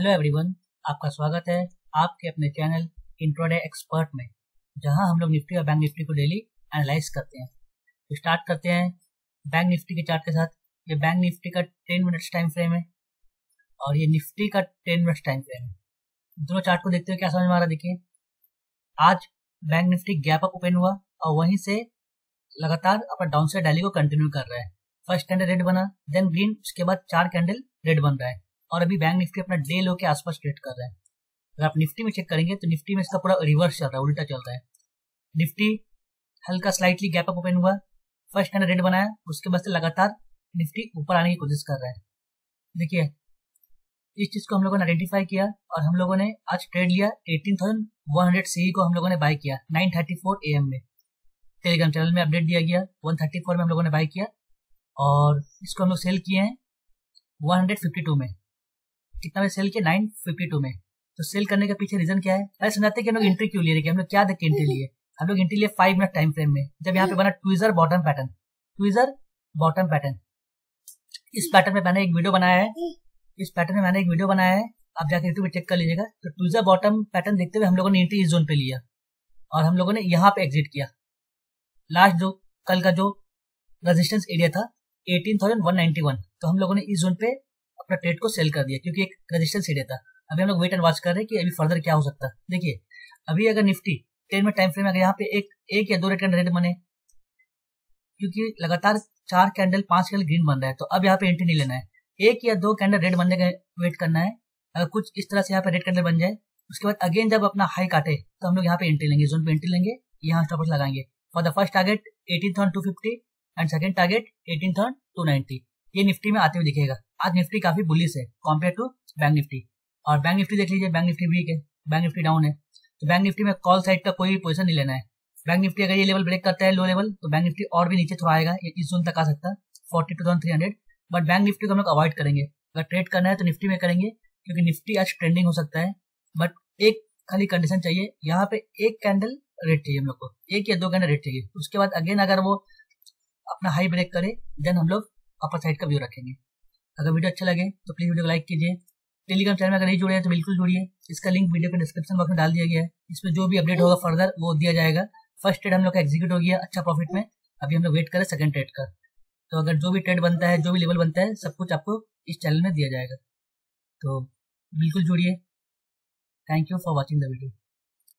Hello everyone, आपका स्वागत है आपके अपने चैनल इंट्राडे एक्सपर्ट में, जहां हम लोग निफ्टी और बैंक निफ्टी को डेली एनालाइज करते हैं। तो स्टार्ट करते हैं बैंक निफ्टी के चार्ट के साथ। ये बैंक निफ्टी का 10 मिनट्स टाइम फ्रेम है और ये निफ्टी का 10 मिनट्स टाइम फ्रेम है। दोनों चार्ट को देखते हुए क्या समझ में आ रहा है, देखिए। आज bank Nifty gap up open हुआ और वहीं से लगातार अपना डाउन साइड रैली को कंटिन्यू कर रहा है। फर्स्ट कैंडल रेड बना, देन ग्रीन, उसके बाद चार कैंडल रेड बन रहा है और अभी बैंक निफ्टी अपना डे लो के आसपास ट्रेड कर रहा है। अगर आप निफ्टी में चेक करेंगे तो निफ्टी में इसका पूरा रिवर्स चल रहा है, उल्टा चल रहा है। निफ्टी हल्का स्लाइटली गैप अप ओपन हुआ, फर्स्ट हैंड रेड बनाया, उसके बाद से लगातार निफ्टी ऊपर आने की कोशिश कर रहा है। देखिए, इस चीज को हम लोगों ने आइडेंटिफाई किया और हम लोगों ने आज ट्रेड लिया। 18,100 सीई को हम लोगों ने बाय किया 9:34 AM में। टेलीग्राम चैनल में अपडेट दिया गया, 134 में हम लोगों ने बाय किया और इसको हम लोग सेल किए हैं 152 में। कितना में सेल किया? 952 में। तो सेल करने के पीछे रीजन क्या है, पहले समझाते हैं कि हम लोग एंट्री क्यों ले रहे हैं, हम लोग क्या देख के एंट्री लिए। हम लोग एंट्री लिए 5 मिनट टाइम फ्रेम में, जब यहाँ पे बना tweezer bottom pattern. Tweezer bottom pattern, इस पैटर्न में मैंने एक वीडियो बनाया है, आप जाकर यूट्यूब पर चेक कर लीजिएगा। तो ट्वीजर बॉटम पैटर्न देखते हुए हम लोगों ने एंट्री इस जोन पे लिया और हम लोगों ने यहाँ पे एग्जिट किया। लास्ट जो कल का जो रेजिस्टेंस एरिया था 18,191, तो हम लोगों ने इस जोन पे अपना ट्रेड को सेल कर दिया क्योंकि एक रेजिस्टेंस एरिया था। अभी हम लोग वेट एंड वॉच कर रहे हैं कि अभी फर्दर क्या हो सकता है। देखिए, अभी अगर निफ्टी 10 मिनट टाइम फ्रेम में अगर यहाँ पे एक या दो रेड कैंडल रेड बने, क्योंकि लगातार चार कैंडल पांच कैंडल ग्रीन बन रहा है, तो अब यहाँ पे एंट्री नहीं लेना है। एक या दो कैंडल रेड बनने का वेट करना है। अगर कुछ इस तरह से यहाँ पे रेड कैंडल बन जाए, उसके बाद अगेन जब अपना हाई काटे तो हम लोग यहाँ पे एंट्री लेंगे, जोन पे एंट्री लेंगे, यहाँ स्टॉप लॉस लगाएंगे। For the first target 18,250 and second target 18,290। ये निफ्टी में आते हुए दिखेगा। आज निफ्टी काफी बुलिश है कम्पेयर टू बैंक निफ्टी। और बैंक निफ्टी देख लीजिए, बैंक निफ्टी वीक है, बैंक निफ्टी डाउन है। तो बैंक निफ्टी में कॉल साइड का कोई पोजीशन नहीं लेना है। बैंक निफ्टी अगर ये लेवल ब्रेक करता है, लो लेवल, तो बैंक निफ्टी और भी नीचे थोड़ा आएगा, 21 जोन तक आ सकता है, 42,300। बट बैंक निफ्टी को हम लोग अवॉइड करेंगे। अगर ट्रेड करना है तो निफ्टी में करेंगे क्योंकि निफ्टी आज ट्रेंडिंग हो सकता है। बट एक खाली कंडीशन चाहिए, यहाँ पे एक कैंडल रेड चाहिए हम लोग को, एक या दो कैंडल रेड चाहिए। उसके बाद अगेन अगर वो अपना हाई ब्रेक करे देन हम लोग अपर साइड का व्यू रखेंगे। अगर वीडियो अच्छा लगे तो प्लीज वीडियो को लाइक कीजिए। टेलीग्राम चैनल में अगर नहीं जुड़े हैं तो बिल्कुल जुड़िए, इसका लिंक वीडियो के डिस्क्रिप्शन बॉक्स में डाल दिया गया है। इसमें जो भी अपडेट होगा फर्दर वो दिया जाएगा। फर्स्ट ट्रेड हम लोग का एग्जीक्यूट हो गया अच्छा प्रॉफिट में, अभी हम लोग वेट करें सेकंड ट्रेड का। तो अगर जो भी ट्रेड बनता है, जो भी लेवल बनता है, सब कुछ आपको इस चैनल में दिया जाएगा, तो बिल्कुल जुड़िए। Thank you for watching the video.